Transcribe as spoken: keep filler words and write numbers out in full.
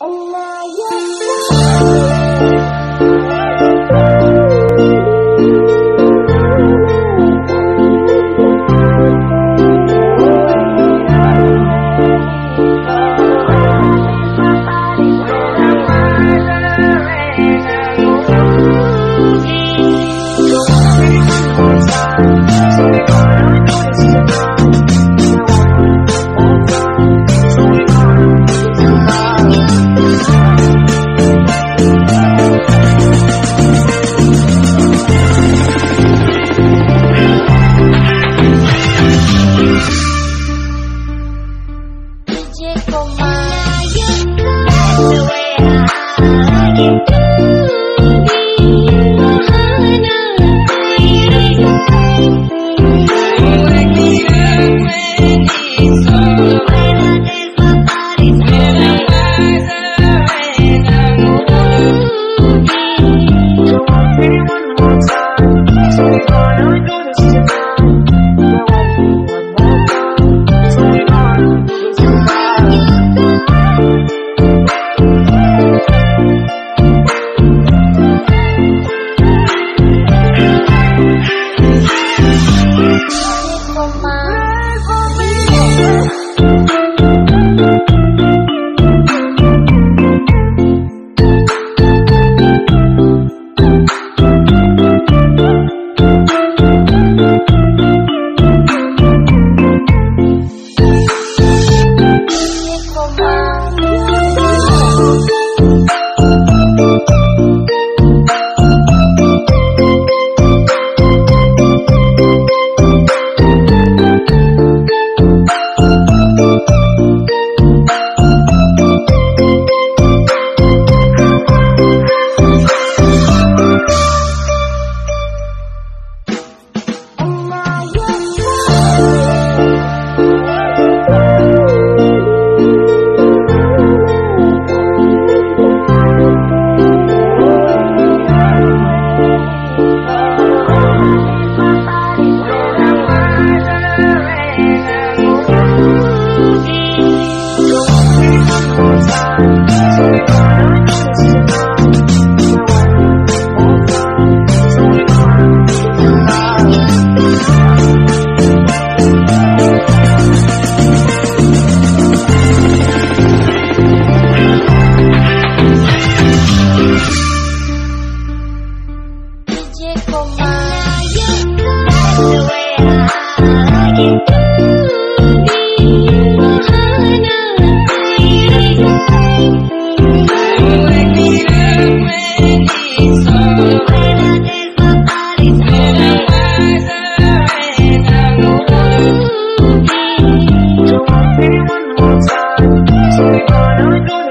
Hãy subscribe cho kênh Ghiền Mì Gõ để không bỏ lỡ những video hấp dẫn.